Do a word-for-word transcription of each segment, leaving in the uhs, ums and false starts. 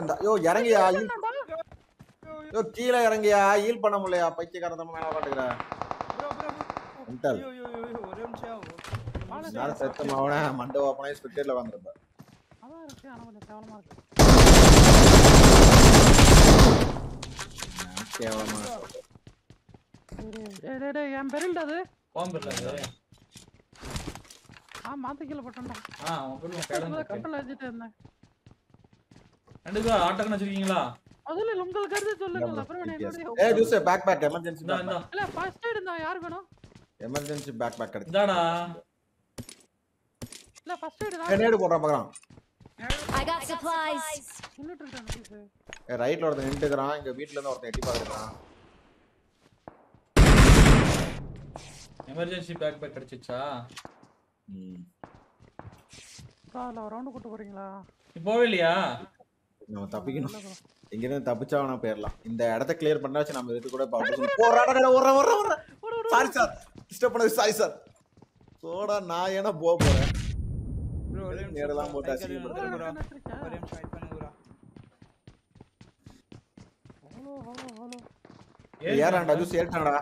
வந்தா. யோ இறங்கியா, யோ கீழே இறங்கியா, ஹீல் பண்ண முடியலையா பைத்தியக்காரன் மேல பாட்டுக்குற. ஒரே நிமிஷம் செத்த மாவன மண்டப ஓபனைஸ் ஸ்பெக்டேட்ல வந்துருப்பா. அதான் இருக்கு, ஆனா கொஞ்சம் கேவலமா இருக்கு. கேவலமா இருக்கு. டேய் டேய் டேய் என் பெரில்டா அது. பாம்பல்ல அது. ஆ மாத்திக்கல பட்டண்டா. ஆ உங்களுக்கு கடந்து கட்டல வச்சிட்டு இருந்தேன். ரெண்டுக்கு ஆட்டகன வச்சிருக்கீங்களா? அதுல உங்களுக்கு கருத்து சொல்லுங்க. அப்புறம் என்ன? ஏய் juice pack pack emergency pack. இல்ல ஃபர்ஸ்ட் எய்ட் நான் யார் வேணும்? எமர்ஜென்சி பேக் பேக் எடுத்து. இதாடா. இல்ல ஃபர்ஸ்ட் எய்ட் நான். என்னேடு போறா பார்க்கறான். I got supplies. இன்னொரு ட்ரெண்ட். ஏய் ரைட்ல ஒருத்தன் நின்னுக்குறான். இங்க வீட்ல இருந்து ஒருத்தன் எட்டி பார்க்கறான். எமர்ஜென்சி பேக் பேக் எடுத்துச்சா? ம். கால ரவுண்ட் கூட்டி போறீங்களா? போவே இல்லையா? நம்ம தப்பிக்கணும். எங்க இருந்து தப்பிச்சாவனா பேர்லாம். இந்த இடத்தை கிளியர் பண்ணாச்சு நம்ம இது கூட பாப்போம். போறாடா ஓற ஓற ஓற. Sorry sir. டிஸ்டர்ப் பண்ணது சாரி சார். சோடா நான் ஏனா போ போறேன். ப்ரோ நேரலாம் போட்டா சீ பண்றேன் ப்ரோ. ஒரே நிமிஷம் வெயிட் பண்ணுங்க ப்ரோ. Hello hello hello. ஏறான்டா ஜூஸ் ஏட்டான்டா.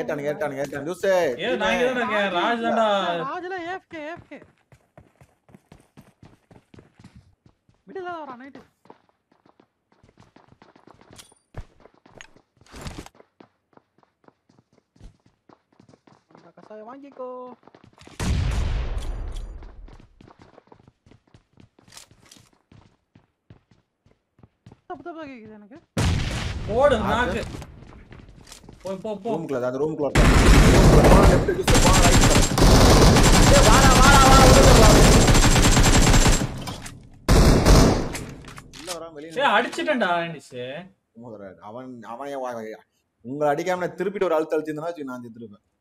ஏட்டானே ஏட்டானே ஏட்டான் ஜூஸ். ஏ நான் ஏறானே ராஜ்தான்டா. ராஜ்ல ஏஃப்கே ஏஃப்கே. விடுடா வர நைட். கசாய வாங்கிக்கோ. தப்பு தப்பு கேக்குது எனக்கு. ஓடு நாக்கு. போய் போ போ. ரூம்க்குள்ள அந்த ரூம்க்குள்ள. ரூம்க்குள்ள லெஃப்ட் கிட்ட போ ரைட். ஏ வாடா வாடா வாடா ஓடுடா. இல்ல வரா வெளிய. ஏ அடிச்சிட்டேன்டா நிஷே. அவன் அவன் உங்க அடிக்காம திருப்பிட்டு ஒரு அழுத்த அழுத்தினா நான் செத்துருப்பேன்.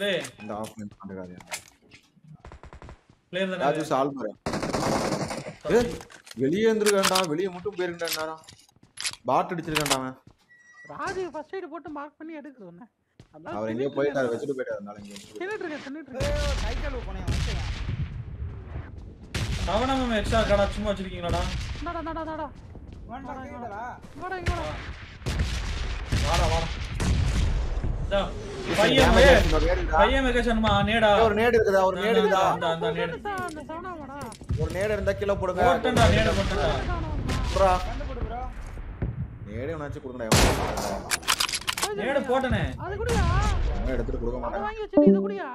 லே இந்த ஆப்ஷன் பண்றாரு. பிளேயர் தான ராஜு சால் போற. ஏ வெளிய வந்திருக்கான்டா, வெளிய மட்டும் போயிருக்கான்டா. நாரா பாட் அடிச்சிருக்கான்டா அவன். ராஜு ஃபர்ஸ்ட் ஹெட் போட்டு மார்க் பண்ணி எடுக்குறேன்னா அவர் எங்க போயிட்டாரு? வெச்சிட்டு போயிட்டாரு. அதனால இங்க நின்னுட்டு இருக்க நின்னுட்டு இருக்க. சைக்கிள் ஓபனே வந்துடா. அவனம எக்ஸ்ட்ரா கடா சும்மா வச்சிருக்கீங்களாடா. டடா டடா டடா வாடா இங்கடா, வாடா இங்கடா, வாடா வாடா. டா பையமே பையமே கேஷன்மா நேடா. ஒரு நேடு இருக்குடா, ஒரு நேடு இருக்குடா. அந்த அந்த நேடு அந்த சவனா வாடா. ஒரு நேடு இருந்தா கிலோ போடுங்க. போட்டடா நேடு போட்டடா. ப்ரோ கண்டு போடு ப்ரோ. நேடு உனச்சு கொடுங்கடா. நேடு போட்டனே. அது குடியா? நான் எடுத்து கொடுக்க மாட்டேன். வாங்கி வச்சிரு இது குடியா?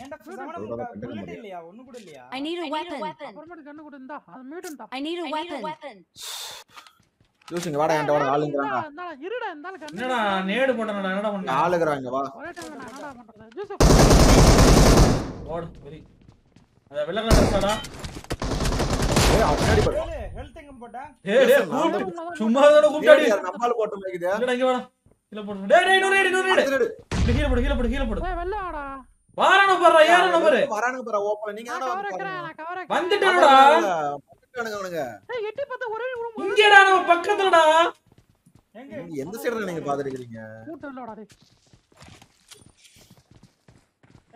என்னடா சவனா புல்லட் இல்லையா? ஒண்ணு கூட இல்லையா? I need a weapon. அப்புறமா கண்ணு கொடுந்தா. அது மீடுண்டா. I need a weapon. ஜூஸ்ங்க வாடா என்ட வர ஆளுங்கறாங்க. இருடா இருந்தால கண்ணு. என்னடா நேடு போட்டனடா. என்னடா பண்ண ஆளுங்கறாங்க வா. என்னடா பண்றடா ஜூஸ். ஓடு புடி. அத வெள்ளக்கல டஸ்டடா. ஏய் ஆடி போ. ஹெல்த் எங்க போடா? ஏய் கூப்பிடு. சும்மா தான கூப்பிடாடி. நம்மால போட்டு மேக்குது. இல்லடா இங்க வாடா. கீழ போடு. டேய் டேய் நூறு நூறு நூறு. கீழ போடு கீழ போடு கீழ போடு. ஏய் வெள்ளடா. வாரானோ பரா யாரானோ பரா. வரானோ பரா ஓப்பல நீங்க என்னடா வரக்கற. வந்துட்டேடா. வந்துட்டானுங்க. ஏய் எட்டி பத்த ஒரே இங்கடா நம்ம பக்கத்துலடா. எங்க எந்த சைடுல நீங்க பாத்து இருக்கீங்க? கூட்டலடா டேய்.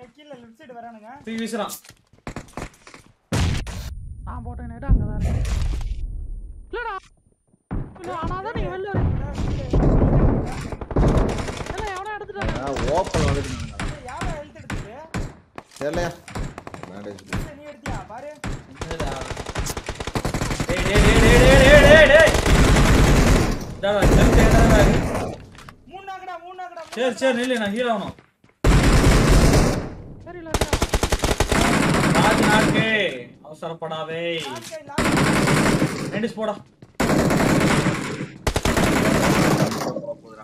ஏய் கீழ லெஃப்ட் சைடு வரானுங்க. தீ வீசுறான். நான் போட்டேனே டா அங்கதா இருக்கு. இல்லடா. இல்ல ஆனாதான் நீ வெல்ல வர. இல்ல எவனா எடுத்துட்டானே. ஆ ஓப்பல வந்துட்டானே. யார ஹெல்த் எடுத்துது? தெரியல. மேடேஜ். நீ எடுத்தியா பாரு. இல்லடா. டேய் டேய் டேய் டேய் டேய் டேய். டா ஜம்ப் ஏடா. மூணாகடா மூணாகடா. சரி சரி நில்ல நான் ஹீல் ஆவணும். சரி இல்லடா. மாட் மாட்கே அவசரப்படாதே. ரெண்டிஸ் போடா.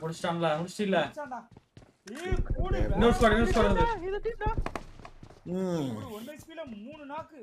புடிச்சான்ல புடிச்சில்ல. ஏ கூடி நோ ஸ்கோர் நோ ஸ்கோர் இது டீடா. ம் ஒன் எக்ஸ்பில மூணு நாக்கு.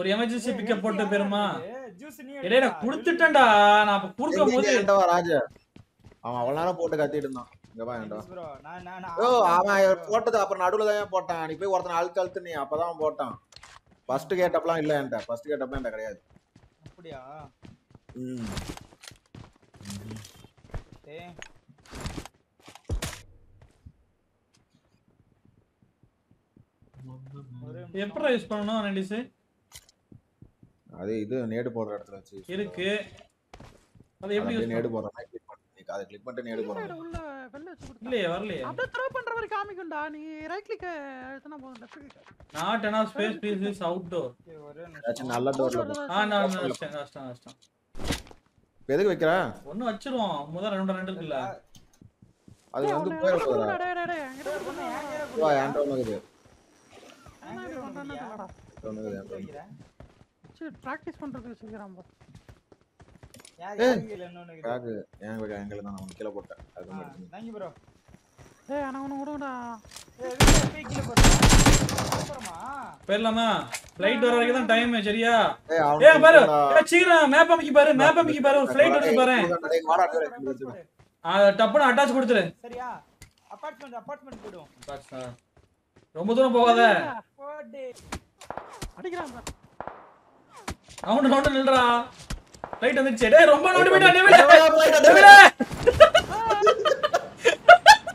ஒரு எமர்ஜென்சி பிக்கப் போட்டு பேருமா ஜூஸ் நீ எடேடா குடுத்துட்டேன்டா நான் அப்ப குர்க்கும்போது ஏண்டா ராஜா அவன் அவள நேரா போட்டு கத்திட்டு இருந்தான் இங்க பா ஏண்டா ப்ரோ நான் நான் ஓ அவன் போட்டது அப்புறம் நடுவுல தான் போட்டான் நீ போய் ஒருத்தன் ஆள் கழுத்து நீ அப்பதான் போட்டான் ஃபர்ஸ்ட் கேட்டப்லாம் இல்ல ஏண்டா ஃபர்ஸ்ட் கேட்டப்லாம் ஏண்டா கிடையாது அப்படியே ம் டே எப்பற யூஸ் பண்ணனும் அனலிஸ் அது இது நேடு போற இடத்துல வச்சு இருக்கு அது எப்படி யூஸ் நேடு போறனா கிளிக் பண்ணி காது கிளிக் பண்ணிட்டு நேடு போறோம் உள்ள வெல்ல வச்சு குடுங்க இல்லையே வரலையே அத த்ரோ பண்ற மாதிரி காமிக்கும்டா நீ ரைட் கிளிக் அழுத்துனா போதும் நாட் என space piece is out door அது நல்ல டோர்ல ஆ நான் நான் நான் நான் எதுக்கு வைக்கற ஒன்னு வச்சிரோம் முத ரெண்டு ரெண்டு இருக்குல அது வந்து போய் போறா டேய் டேய் அங்க போறா வா ஹேண்ட் ஓன் ஆகுது ஹேண்ட் ஓன் ஆகுது பிராக்டீஸ் பண்றது வச்சிருக்கான் பா. ஏய் காக்கு ஏன் வர ஆங்கில தான் நான் கீழ போட்டேன். அது மட்டும். Thank you bro. ஏய் انا உன ஓடுடா. ஏய் எதுக்கு கீழ போறேன்? போறமா? பேர்லாமா? ஃளைட் வர வரைக்கும் தான் டைம் சரியா? ஏய் பாரு. ஏய் சீக்கிரமா மேப் அமுக்கி பாரு. மேப் அமுக்கி பாரு. ஒரு ஃளைட் வருது பாரு. ஆ டப்புன அட்டாச் கொடுத்துரு. சரியா? அபார்ட்மென்ட் அபார்ட்மென்ட் போடுவோம். அட்டாச்சா. ரொம்ப தூரம் போகாத. போடு. அடிக்குறான் பா. அவன் நோட் நில்றா ரைட் வந்துச்சே டேய் ரொம்ப நோட் பண்ணிட்டே டேவில டேவில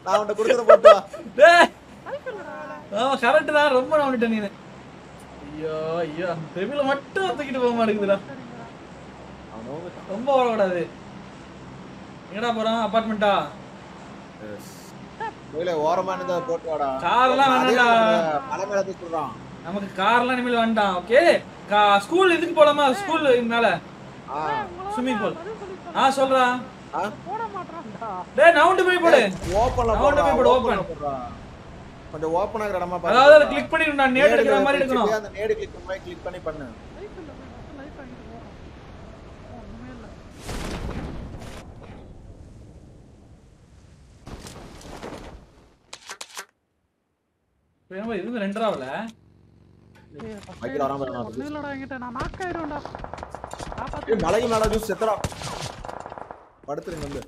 நான் உன்ட குடுக்குற போட்டு வா டேய் ஆ கரெக்ட்டா ரொம்ப நோட் பண்ணிட்ட நீ ஐயோ ஐயோ டேவில மட்டும் வந்துக்கிட்டு போக மாட்டேங்குதுடா அவனோட ரொம்ப வரக்கூடாது எங்கடா போறோம் அபார்ட்மென்ட்டா டேவில ஓரமா நின்னு போட்டு வாடா கார்லாம் வேண்டாம்டா பலமேல தூக்குறான் நமக்கு கார்லாம் நிமில வேண்டாம் ஓகே ஸ்கூல் இதுக்கு போலாமா ஸ்கூல் மேல ஆ ஸ்விமிங் பூல் ஆ சொல்றா போட மாட்டறான்டா டேய் நவுண்ட் போய் போடு ஓபன்ல போடு நவுண்ட் போய் போடு ஓபன் கொஞ்சம் ஓபன் ஆகற இடமா பாரு அத கிளிக் பண்ணி நான் நேட் எடுக்கிற மாதிரி எடுக்கணும் அந்த நேட் கிளிக் பண்ணி கிளிக் பண்ணி பண்ணு லைட் இல்ல லைட் ஆகிட்டு போறோம் ஒண்ணுமே இல்ல வேணா இது ரெண்டரை ஆவல மைக்கல வராம நான் இல்லடா என்கிட்ட நான் நாக்க ஆயிடும்டா காப்பாத்து மலைய மேல ஜூஸ் செத்துறா படுத்துறீங்க வந்து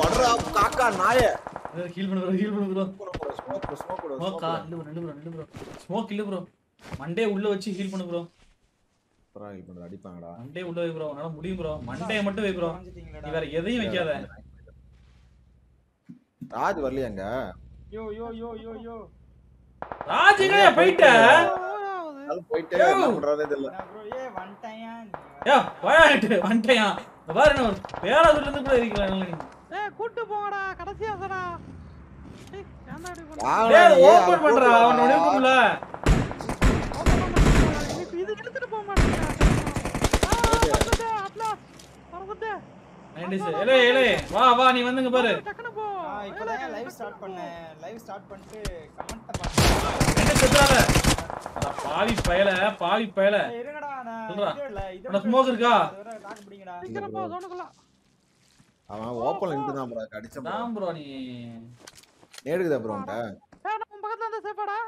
படுறா காக்கா நாயே ஹீல் பண்ணு ஹீல் பண்ணு ப்ரோ ஸ்மோக் ஸ்மோக் ப்ரோ காக்கா ரெண்டு ரெண்டு ப்ரோ ரெண்டு ப்ரோ ஸ்மோக் இல்ல ப்ரோ மண்டே உள்ள வச்சு ஹீல் பண்ணு ப்ரோ ப்ரோ ஹீல் பண்ணு அடிப்பாங்கடா மண்டே உள்ள வை ப்ரோ உனால முடியும் ப்ரோ மண்டே மட்டும் வை ப்ரோ நீ வேற எதையும் வைக்காத ராஜ் வரலையாங்க யோ யோ யோ யோ யோ ராஜிங்கயா போயிட்ட அது போயிட்டே என்ன பண்றதே தெரியல bro ஏ வந்தயா யோ போயிட்டு வந்தயா பாரு நான் வேற ஊர்ல இருந்து கூட இருக்கறானே ஏய் கூட்டி போடா கடைசியா சடா ஏய் என்ன அடி பண்ற ஏய் ஓபன் பண்றா அவன் ஒளிக்கும்ல இது எடுத்துட்டு போக மாட்டேங்க ஆ வந்துடா அப்ளா பரவுடா நைன்டி ஏலே ஏலே வா வா நீ வந்துங்க பாரு டக்கன போ இப்போதான் லைவ் ஸ்டார்ட் பண்ணேன் லைவ் ஸ்டார்ட் பண்ணிட்டு கமெண்ட்ட பாரு என்ன செத்துறால அட பாவி பயல பாவி பயல இருங்கடா நான் இது ஸ்மோக் இருக்கா டாக் பிடிங்கடா சீக்கிரம் போ சோனுக்குள்ள அவன் ஓபன்ல நின்னு தான் ப்ரோ அடிச்ச நான் ப்ரோ நீ நேடுக்குதா ப்ரோட்ட நான் உன் பக்கத்துல வந்து சேஃபாடா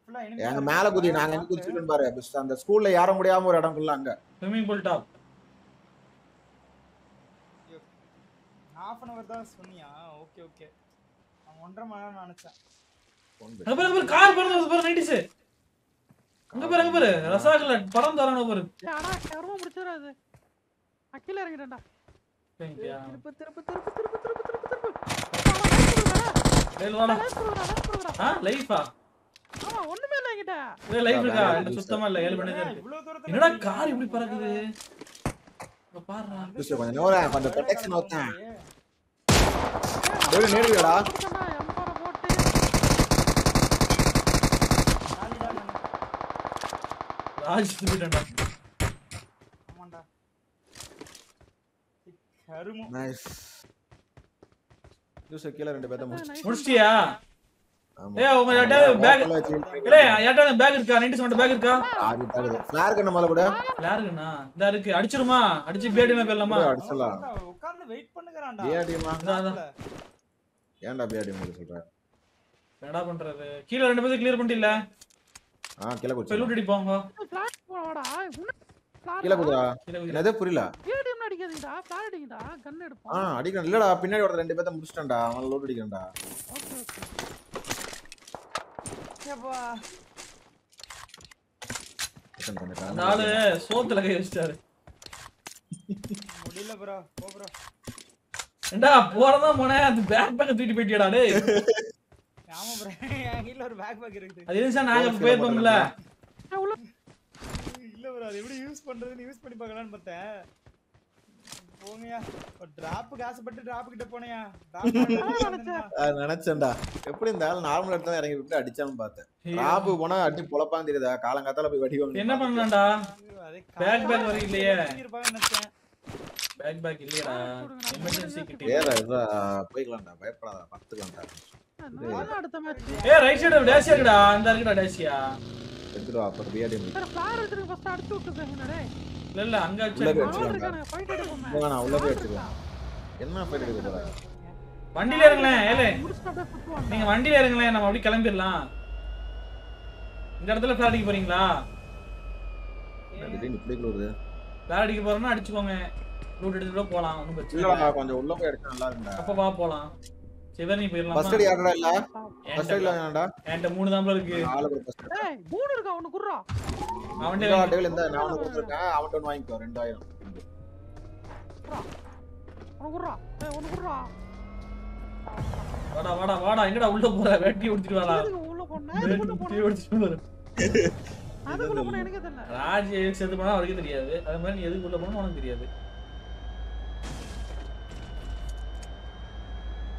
ஃபுல்லா எங்க மேல குதி நான் எங்க குதிச்சிட்டேன் பாரு அந்த ஸ்கூல்ல யார முடியாம ஒரு இடம் குள்ள அங்க swimming pool top half an hour da sunniya okay okay நான் ஒன்றரை மணி நேரம் நினைச்சேன் அப்புறம் அப்புறம் கார் பறந்து பாரு நைன்டிஸ் அங்க பாரு அங்க பாரு ரசாகல பறந்து வரானோ பாரு அட கர்வ முடிச்சறாது அக்கில இறங்கிட்டடா. தேங்க்யா. திருப்பு திருப்பு திருப்பு திருப்பு திருப்பு திருப்பு. டேய் வாடா. ஆ லைஃபா? ஆமா ஒண்ணுமே இல்ல கிட்ட. டேய் லைஃப் இருக்கா? இந்த சுத்தமா இல்ல ஏழு மணிதே இருக்கு. என்னடா கார் இப்படி பறக்குது? இங்க பாறா. இங்க கொஞ்ச நேரா அந்த ப்ரொடெக்ஷன் ஓட்டா. டேய் நேர்லடா. எம்பார போட்டு. ராஜ் திருப்பிட்டடா. ஆமாடா. கருமோ. நைஸ். दूसरे किलर ரெண்டு பேத்த முடிச்சு முடிச்சியா? ஏய் உங்க யாட்ட பேக் இல்ல யாட்ட பேக் இருக்கா? நைன்டி செவன் பேக் இருக்கா? ஆடி பேக் ஃப்ளார் கண்ண மேல கூட ஃப்ளார் கண்ணா இந்த இருக்கு அடிச்சிருமா? அடிச்சி பேடினா பேர்லாமா? அடிச்சலாம். உட்கார்ந்து வெயிட் பண்ணுகறான்டா. பேடிமா ஏன்டா பேடிமா சொல்ற? என்னடா பண்றது? கீழ ரெண்டு பேத்த கிளியர் பண்ணிட்டீல? ஆ கீழ குச்சி பெலூட் அடிப்போம் வா. ஃப்ளார் போடா. கீழ குதுடா. என்னதே புரியல. பேடிமா அடிக்குதுடா. ஃப்ளார் அடிக்குதுடா. கன் எடுப்போம். ஆ அடிக்கணும் இல்லடா பின்னாடி ஓட ரெண்டு பேத்த முடிச்சிட்டேன்டா. அவன் லோட் அடிக்கறேன்டா. Okay okay. அப்பா நாளே சோத்துல கை வச்சாரு முடியல bro போ bro என்னடா போறதா மொனே அந்த பேக் பேக்க தூக்கி போய்ட்டியடா டேய் ஆமா bro என்கிட்ட ஒரு பேக் பேக் இருக்குது அது இருந்துச்சா நாங்க பேர் பண்ணல இல்ல bro அது எப்படி யூஸ் பண்றதுன்னு யூஸ் பண்ணி பார்க்கலாம்னு பார்த்தேன் போங்கயா ஒரு டிராப் காசுப்பட்டு டிராப் கிட்ட போனயா நான் நினைச்சேன்டா எப்படி இந்த ஆளு நார்மல் எடுத்தா இறங்கி விட்டு அடிச்சாம பார்த்தேன் டிராப் போனா அடி பொளப்பான் தெரியுதா காலங்காத்தால போய் வடிவாங்க என்ன பண்ணலாம்டா பேக் பேக் வர இல்லையே நினைச்சேன் பேக் பேக் இல்லடா எமர்ஜென்சி கிட்ட ஏடா இது போய்க்கலாம்டா பயப்படாத பத்துக்கலாம்டா நான் அடுத்த மேட்ச் ஏய் ரைட் சைடு டேஷ் இருக்குடா அந்த இருக்குடா டேஷியா எடுத்துடா அப்பர் பிஆர்டி சார் ஃப்ளார் எடுத்துட்டு ஃபர்ஸ்ட் அடிச்சு விட்டுடுங்க டேய் இல்ல இல்ல அங்க அடிச்சாங்க ஃபைட் எடுப்போம் போனா உள்ள போய் அடிச்சுடலாம் என்ன ஃபைட் எடுக்க போற வண்டில இறங்கல ஏலே நீங்க வண்டில இறங்கல நம்ம அப்படியே கிளம்பிரலாம் இந்த இடத்துல ஃப்ளார் அடிக்க போறீங்களா நீ இப்படி குளோது ஃப்ளார் அடிக்க போறேன்னா அடிச்சுக்கோங்க ரூட் எடுத்துட்டு போலாம் ஒண்ணும் பிரச்சனை இல்ல கொஞ்சம் உள்ள போய் அடிச்சா நல்லா இருக்கும் அப்ப வா போலாம் செவனி போயிரலாமா ஃபர்ஸ்ட் அடி ஆடற இல்ல ஃபர்ஸ்ட் அடி இல்லடா என்கிட்ட மூணு தாம்பல இருக்கு நாலு பேர் ஃபர்ஸ்ட் ஏய் மூணு இருக்கா ஒன்னு குறா அவன்டே டேபிள் இந்த நான் ஒன்னு கொடுத்துட்டேன் அவன்ட்ட ஒன்னு வாங்கிக்கோ ரெண்டாயிரம் குறா ஒன்னு குறா ஏய் ஒன்னு குறா வாடா வாடா வாடா எங்கடா உள்ள போற வெட்டி உடைச்சிட்டு வாடா உள்ள போறேன் வெட்டி உடைச்சிட்டு வரேன் அதுக்குள்ள போற எனக்கு தெரியல ராஜ் எதுக்கு செத்து போனா அவருக்கு தெரியாது அதே மாதிரி நீ எதுக்கு உள்ள போறன்னு உனக்கு தெரியாது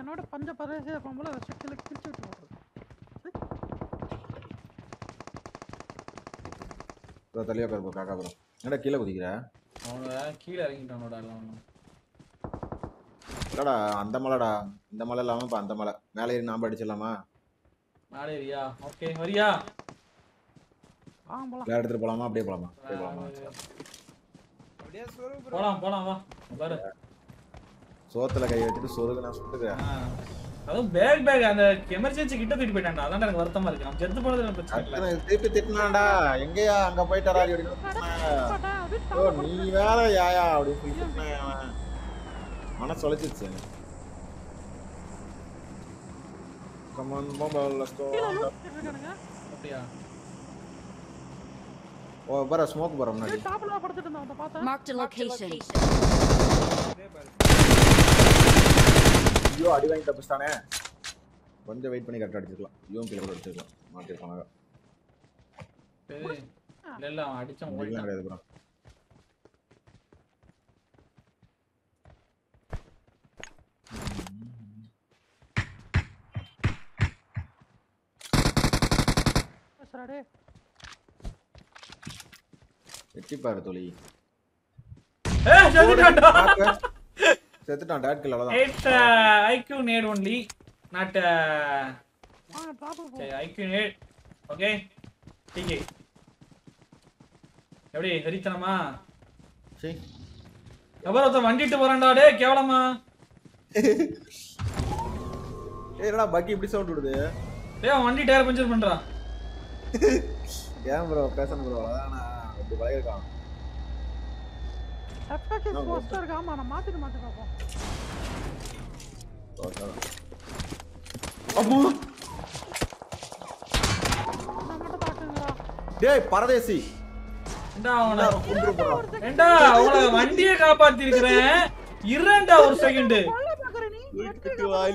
என்னோட பஞ்ச பரேசே போம்போது செட்ல கிழிச்சு விட்டுருவாங்க ப்ரோ தலியா பேர் போ காக்கா ப்ரோ என்னடா கீழ குதிக்குற அவனோட கீழ இறங்கிட்டானோடா அவனோட என்னடா அந்த மலைடா இந்த மலை இல்லாம பா அந்த மலை மேலே ஏறி நாம அடிச்சலாமா மேலே ஏறியா ஓகே வரியா வாங்க போலாம் எடுத்து போலாமா அப்படியே போலாமா அப்படியே போலாமா அப்படியே சோறு ப்ரோ போலாம் போலாம் வா பாரு சோத்துல கை வச்சிட்டு சொருகுனா சுத்துறான் அது பேக் பேக் அந்த எமர்ஜென்சி கிட்ட தூக்கிட்டு போய்ட்டான்டா அதான் எனக்கு வருத்தமா இருக்கு நான் செத்து போனதுல பிரச்சனை இல்ல நான் திருப்பி திட்டுனான்டா எங்கயா அங்க போய்ட்டாரா அப்படினா ஓ நீ வேற யாயா அப்படி திட்டுனான் மனசு உளைச்சிடுச்சு கம் ஆன் மொபைல்ல ஸ்டோர் அப்படியே ஓ வர ஸ்மோக் வர முன்னாடி டாப்ல படுத்துட்டு இருந்தான் அத பார்த்தா மார்க் தி லொகேஷன் ஐயோ அடி வாங்கிட்ட பஸ்தானே கொஞ்சம் வெயிட் பண்ணி கரெக்ட்டா அடிச்சிரலாம் ஐயோ கீழ கூட அடிச்சிரலாம் மாட்டிருக்கானே இல்ல இல்ல அடிச்சான் ஓடிட்டான் கிடையாது bro சரடே வெட்டி பாரு தோலி ஏய் செத்துட்டான்டா செத்துட்டான் டாட் கில் அவ்வளவுதான் it's IQ need only not ஆ டாப் போ ஐக்யூ need ஓகே டிகே எப்படி ஹரிதனமா சரி Paradesi. No, no, no, no, no, no, no, no, no, no, no, no, no, no, no, no, no, no, no, no, no,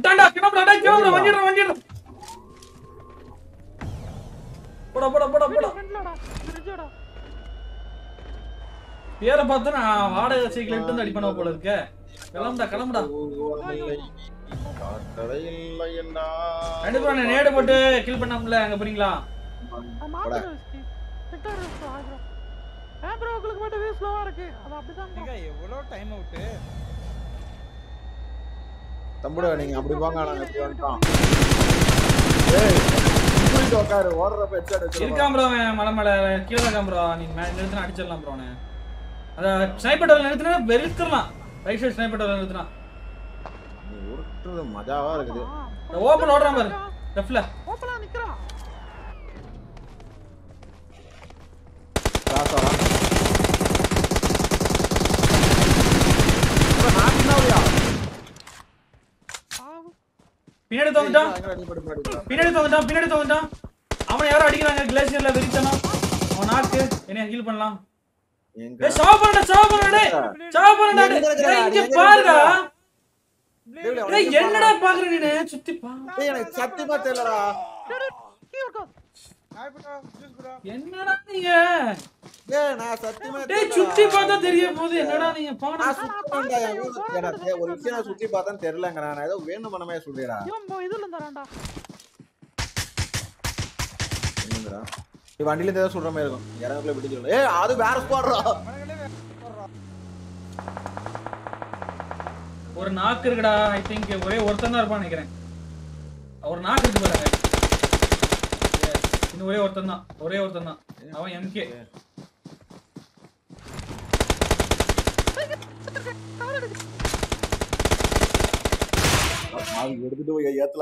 now the Put up, put up, put up, put up. Here, Patana, hard as a secret in the Dipanopolis. Kalamda, Kalamda. I don't want an air about a Kilpanam and bring la. A marvelous Peter is father. I broke what it is slower. What time out there? Somebody, I'm going on. I don't care what a pet. You come from Malamada, Kilagambra, in Mandarin Archelambron. The sniper Letra, very Kurma. I should sniper Letra. The open order, the flap. Open on the crop. Pinhead on the dump, Pinhead on the dump, Pinhead on the dump. I'm already on a glacier level. On our case, in a hill panel. The shopper and the shopper and the shopper and the shopper and the ended up bargain in a chip. I think a way worth another or not. No way or the na, or a or the na. Now I am here. How you do your yatla?